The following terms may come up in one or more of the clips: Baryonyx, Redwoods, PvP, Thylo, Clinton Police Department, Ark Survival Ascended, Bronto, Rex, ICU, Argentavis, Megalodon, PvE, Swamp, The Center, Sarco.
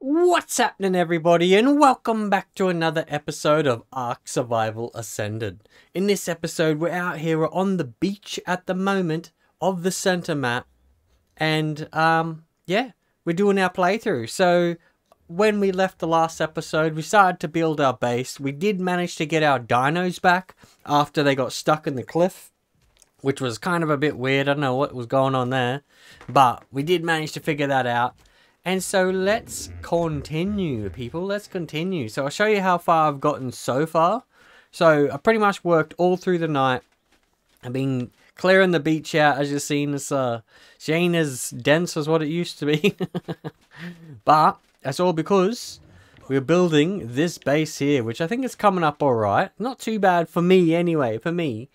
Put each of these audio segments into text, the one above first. What's happening, everybody, and welcome back to another episode of Ark Survival Ascended. In this episode, we're out here, we're on the beach at the moment of the Center map, and yeah, we're doing our playthrough. So when we left the last episode, we started to build our base. We did manage to get our dinos back after they got stuck in the cliff, which was kind of a bit weird. I don't know what was going on there, but we did manage to figure that out. And so let's continue, people. Let's continue. So I'll show you how far I've gotten so far. So I pretty much worked all through the night. I've been clearing the beach out. As you've seen, this she ain't as dense as what it used to be. But that's all because we're building this base here, which I think is coming up all right. Not too bad for me anyway, for me.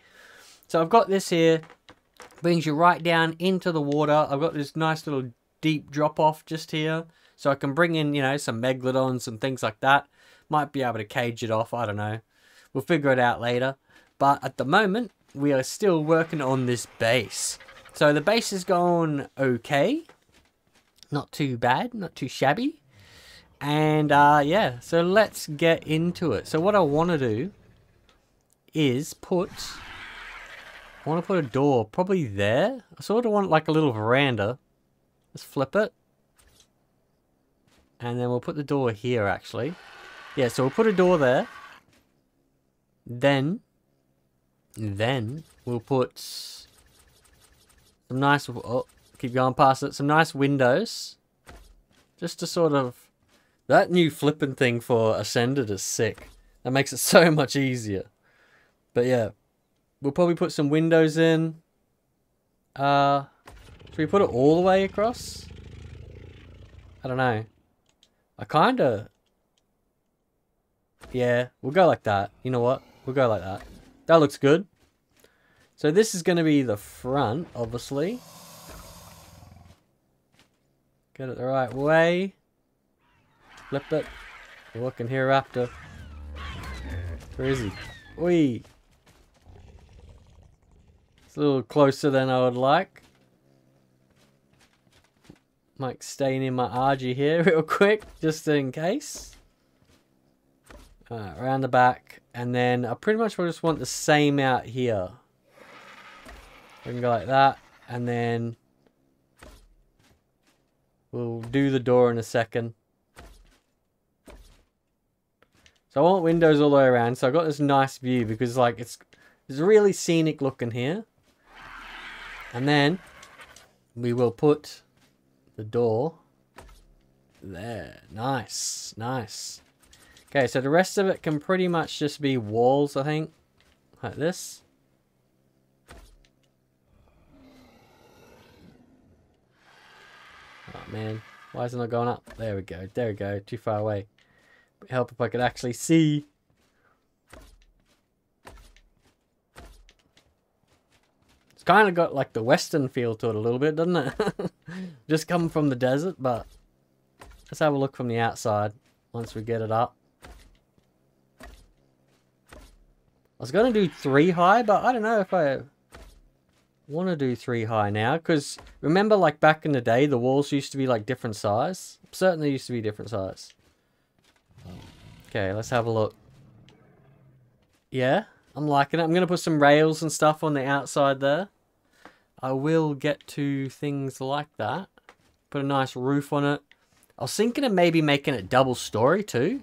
So I've got this here. Brings you right down into the water. I've got this nice little deep drop off just here, so I can bring in, you know, some megalodons and things like that. Might be able to cage it off, I don't know. We'll figure it out later. But at the moment, we are still working on this base. So the base is going okay. Not too bad, not too shabby. And yeah, so let's get into it. So what I want to do is put, I want to put a door probably there. I sort of want like a little veranda. Let's flip it. And then we'll put the door here, actually. Yeah, so we'll put a door there. Then we'll put some nice, oh, keep going past it, some nice windows. Just to sort of, that new flipping thing for Ascended is sick. That makes it so much easier. But yeah, we'll probably put some windows in. Should we put it all the way across? I don't know. I kinda... yeah, we'll go like that. You know what? We'll go like that. That looks good. So this is gonna be the front, obviously. Get it the right way. Flip it. We're looking hereafter. Where is he? Oi! It's a little closer than I would like. Like staying in my RG here real quick, just in case. Alright, around the back. And then I pretty much will just want the same out here. We can go like that. And then we'll do the door in a second. So I want windows all the way around. So I've got this nice view because like it's really scenic looking here. And then we will put the door there. Nice, nice. Okay, so the rest of it can pretty much just be walls, I think, like this. Oh man, why is it not going up? There we go, there we go. Too far away. It'd help if I could actually see. It's kind of got like the western feel to it a little bit, doesn't it? Just coming from the desert, but let's have a look from the outside once we get it up. I was going to do 3 high, but I don't know if I want to do 3 high now, because remember like back in the day, the walls used to be like different size. Certainly used to be different size. Okay, let's have a look. Yeah, I'm liking it. I'm going to put some rails and stuff on the outside there. I will get to things like that. Put a nice roof on it. I was thinking of maybe making it double story too.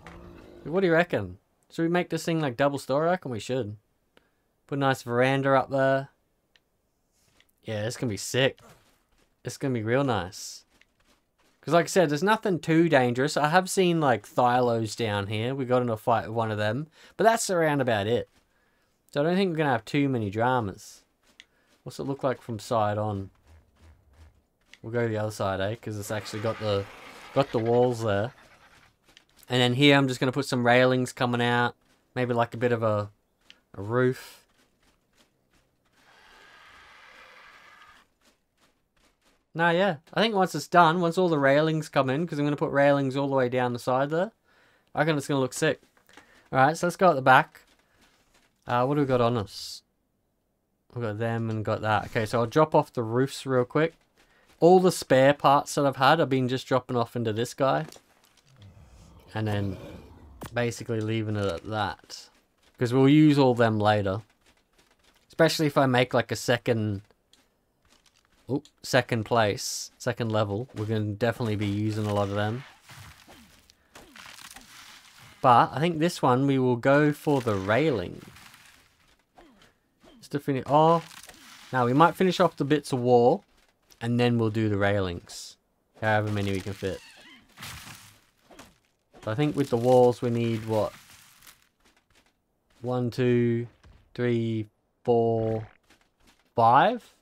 What do you reckon? Should we make this thing like double story? I reckon we should. Put a nice veranda up there. Yeah, it's going to be sick. It's going to be real nice. Because like I said, there's nothing too dangerous. I have seen like Thylos down here. We got in a fight with one of them. But that's around about it. So I don't think we're going to have too many dramas. What's it look like from side on? We'll go to the other side, eh? Because it's actually got the walls there. And then here I'm just going to put some railings coming out. Maybe like a bit of a roof. No, yeah. I think once it's done, once all the railings come in, because I'm going to put railings all the way down the side there, I reckon it's going to look sick. Alright, so let's go at the back. What do we got on us? We've got them and got that. Okay, so I'll drop off the roofs real quick. All the spare parts that I've had, I've been just dropping off into this guy. and then basically leaving it at that, because we'll use all them later, especially if I make like a second level. We're going to definitely be using a lot of them. But I think this one we will go for the railing. Just to finish. Oh, now we might finish off the bits of wall, and then we'll do the railings, however many we can fit. So I think with the walls we need what? 1, 2, 3, 4, 5.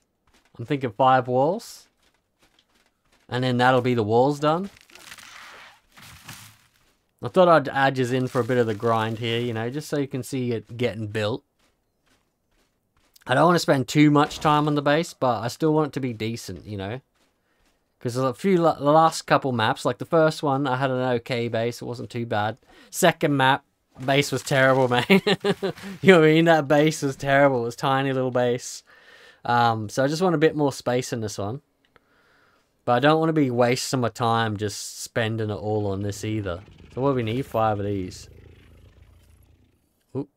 I'm thinking 5 walls, and then that'll be the walls done. I thought I'd add you in for a bit of the grind here, you know, just so you can see it getting built. I don't want to spend too much time on the base, but I still want it to be decent, you know, because the last couple maps, like the first one, I had an okay base, it wasn't too bad. Second map, base was terrible, man. You know what I mean? That base was terrible. It was a tiny little base. So I just want a bit more space in this one. But I don't want to be wasting my time just spending it all on this either. So what do we need? 5 of these. Oop.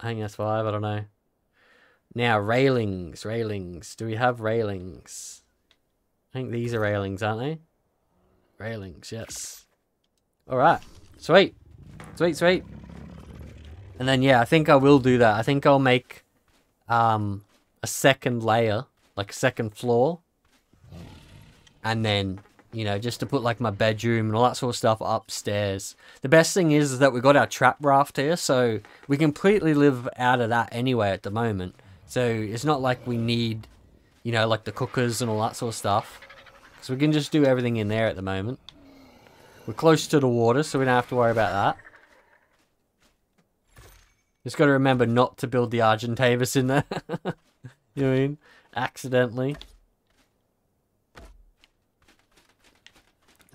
I think that's 5. I don't know. Now, railings. Railings. Do we have railings? I think these are railings, aren't they? Railings, yes. Alright. Sweet. Sweet, sweet. And then, yeah, I think I will do that. I think I'll make a second layer, like a second floor. And then, you know, just to put like my bedroom and all that sort of stuff upstairs. The best thing is that we got our trap raft here, so we completely live out of that anyway at the moment. So it's not like we need, you know, like the cookers and all that sort of stuff. So we can just do everything in there at the moment. We're close to the water, so we don't have to worry about that. Just got to remember not to build the Argentavis in there. You know what I mean? Accidentally.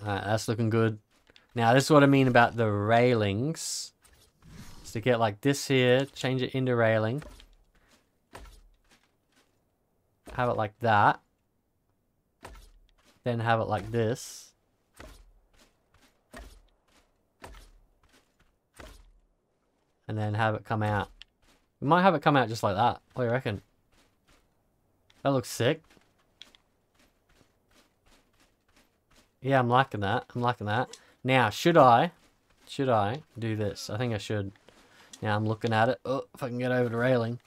Alright, that's looking good. Now, this is what I mean about the railings. Is to get like this here, change it into railing. Have it like that. Then have it like this. And then have it come out. We might have it come out just like that. What do you reckon? That looks sick. Yeah, I'm liking that. I'm liking that. Now, should I do this? I think I should. Now I'm looking at it. Oh, if I can get over the railing.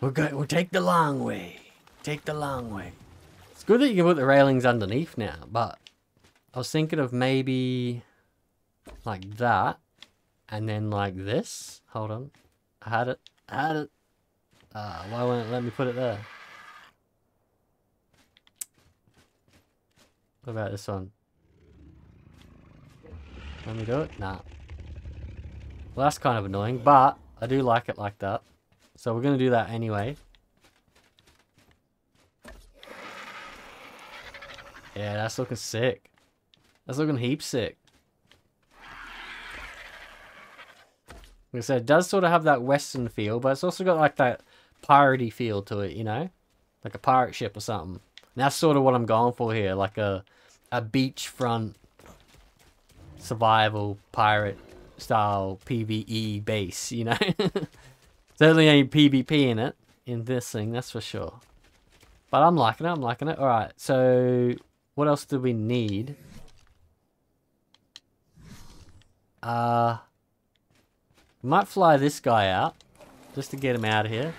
We'll take the long way. Take the long way. It's good that you can put the railings underneath now, but I was thinking of maybe like that. And then like this. Hold on. I had it. I had it. Why won't it let me put it there? What about this one? Let me do it? Nah. Well, that's kind of annoying, but I do like it like that. So we're going to do that anyway. Yeah, that's looking sick. That's looking heap sick. Like I said, it does sort of have that western feel, but it's also got like that piratey feel to it, you know? Like a pirate ship or something. And that's sort of what I'm going for here, like a beachfront survival pirate style PvE base, you know? Certainly ain't PvP in it, in this thing, that's for sure. But I'm liking it, I'm liking it. Alright, so what else do we need? Might fly this guy out, just to get him out of here.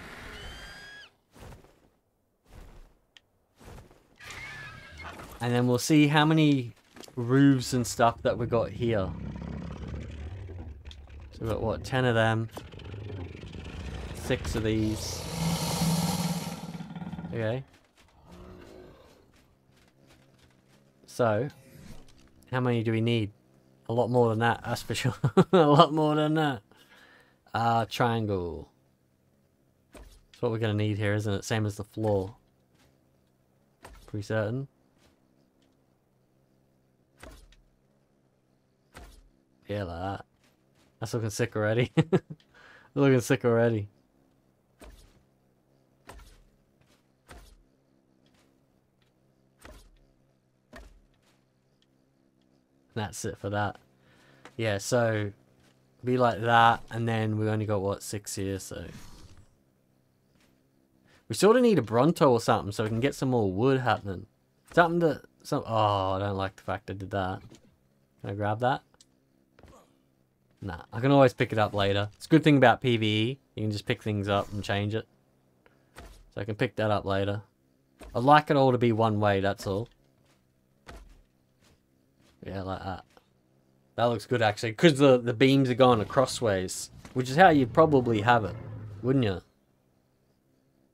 And then we'll see how many roofs and stuff that we got here. So we've got, what, 10 of them. 6 of these. Okay. So, how many do we need? A lot more than that, that's for sure. A lot more than that. Triangle. That's what we're going to need here, isn't it? Same as the floor. Pretty certain. Yeah, like that. That's looking sick already. Looking sick already. That's it for that. Yeah, so be like that, and then we only got what, 6 here, so we sort of need a Bronto or something so we can get some more wood happening. Something that some. Oh, I don't like the fact I did that. Can I grab that? Nah, I can always pick it up later. It's a good thing about PvE. You can just pick things up and change it. So I can pick that up later. I'd like it all to be one way, that's all. Yeah, like that. That looks good, actually, because the beams are going across ways, which is how you'd probably have it, wouldn't you?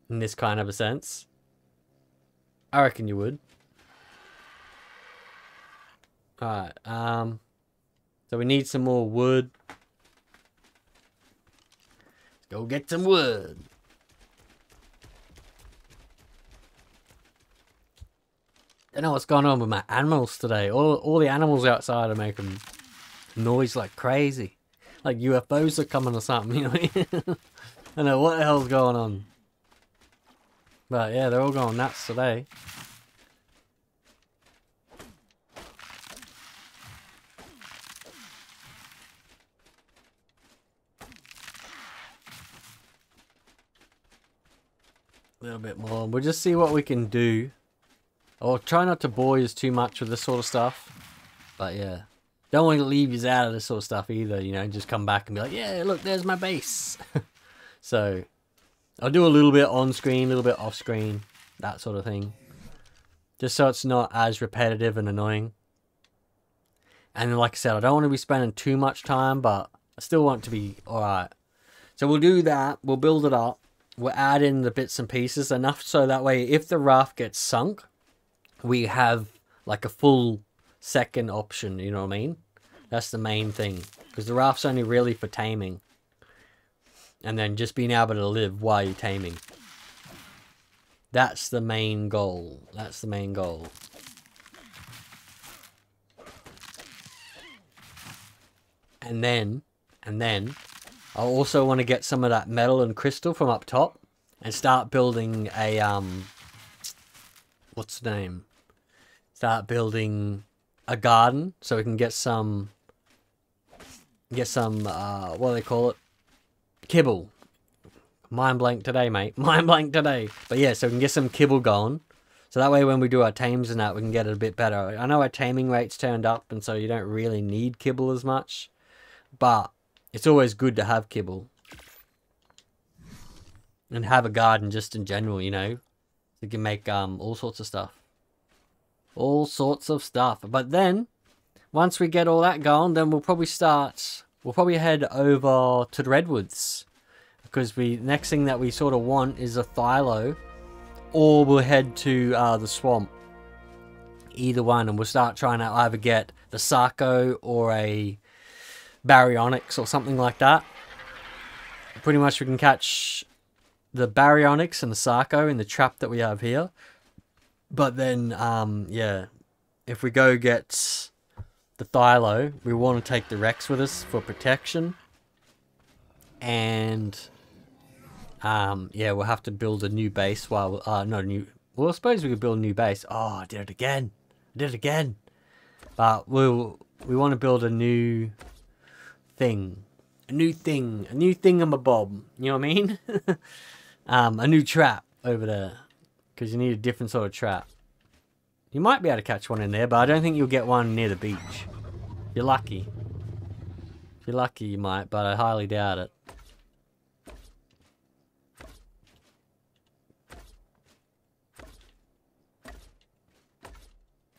In this kind of a sense. I reckon you would. Alright, so we need some more wood. Let's go get some wood. Don't know what's going on with my animals today. All the animals outside are making noise like crazy. Like UFOs are coming or something, you know? I don't know what the hell's going on. But yeah, they're all going nuts today. A little bit more. We'll just see what we can do. I'll try not to bore you too much with this sort of stuff. But yeah. Don't want to leave you out of this sort of stuff either, you know. Just come back and be like, yeah, look, there's my base. So I'll do a little bit on screen, a little bit off screen, that sort of thing. Just so it's not as repetitive and annoying. And like I said, I don't want to be spending too much time, but I still want it to be alright. So we'll do that, we'll build it up, we'll add in the bits and pieces enough so that way if the raft gets sunk, we have like a full second option, you know what I mean? That's the main thing, because the raft's only really for taming. And then just being able to live while you're taming. That's the main goal. That's the main goal. And then, I also want to get some of that metal and crystal from up top. And start building a, what's the name? Start building a garden. So we can get some, what do they call it? Kibble. Mind blank today, mate. Mind blank today. But yeah, so we can get some kibble going. So that way when we do our tames and that, we can get it a bit better. I know our taming rate's turned up, and so you don't really need kibble as much. But it's always good to have kibble. And have a garden just in general, you know. So you can make all sorts of stuff. All sorts of stuff. But then, once we get all that going, then we'll probably start... We'll probably head over to the Redwoods, because the next thing that we sort of want is a Thylo, or we'll head to the Swamp, either one, and we'll start trying to either get the Sarco or a Baryonyx or something like that. Pretty much we can catch the Baryonyx and the Sarco in the trap that we have here, but then, yeah, if we go get... the Thylo, we want to take the Rex with us for protection, and yeah, we'll have to build a new base while not a new, well, I suppose we could build a new base. Oh, I did it again, I did it again. But we want to build a new thing, a new thingamabob, you know what I mean? A new trap over there, because you need a different sort of trap. You might be able to catch one in there, but I don't think you'll get one near the beach. If you're lucky. If you're lucky, you might, but I highly doubt it.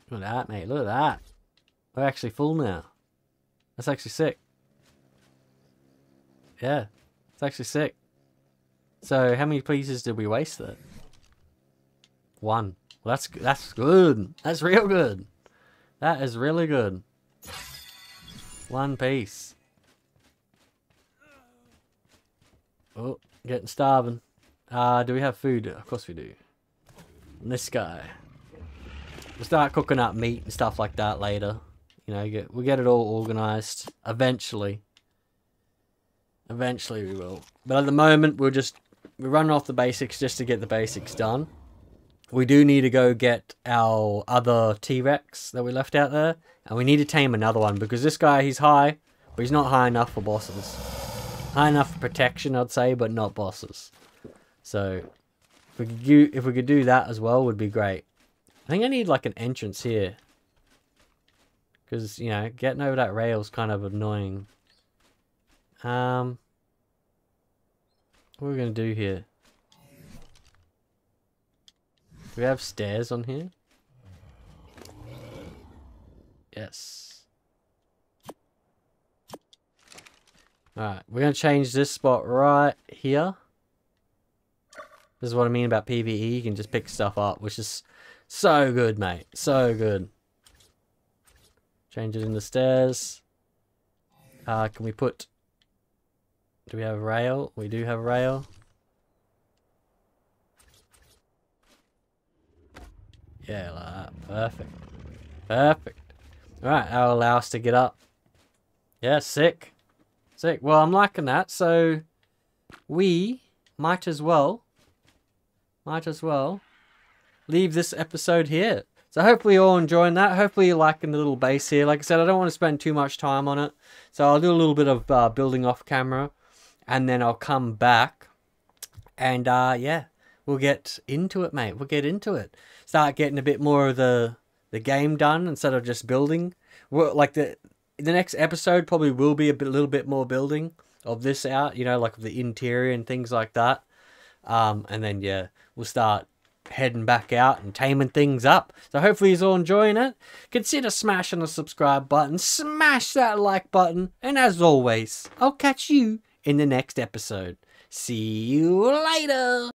Look at that, mate. Look at that. We're actually full now. That's actually sick. Yeah. It's actually sick. So, how many pieces did we waste there? One. Well, that's good. That's real good. That is really good. One piece. Oh, getting starving. Do we have food? Of course we do. And this guy. We'll start cooking up meat and stuff like that later. You know, we'll get it all organized. Eventually. Eventually we will. But at the moment, we're running off the basics just to get the basics done. We do need to go get our other T-Rex that we left out there. And we need to tame another one, because this guy, he's high, but he's not high enough for bosses. High enough for protection, I'd say, but not bosses. So, if we could do that as well, would be great. I think I need, like, an entrance here. Because, you know, getting over that rail is kind of annoying. What are we going to do here? Do we have stairs on here? Yes. Alright, we're going to change this spot right here. This is what I mean about PvE. You can just pick stuff up, which is so good, mate. So good. Change it in the stairs. Can we put... Do we have a rail? We do have a rail. Yeah, like that. Perfect. Perfect. Alright, that'll allow us to get up. Yeah, sick. Sick. Well, I'm liking that, so we might as well leave this episode here. So hopefully you're all enjoying that. Hopefully you're liking the little base here. Like I said, I don't want to spend too much time on it. So I'll do a little bit of building off camera. And then I'll come back. And yeah, we'll get into it, mate. We'll get into it. Start getting a bit more of the game done instead of just building. Well, like the next episode probably will be a little bit more building of this out. You know, like the interior and things like that. And then, yeah, we'll start heading back out and taming things up. So hopefully you're all enjoying it. Consider smashing the subscribe button. Smash that like button. And as always, I'll catch you in the next episode. See you later.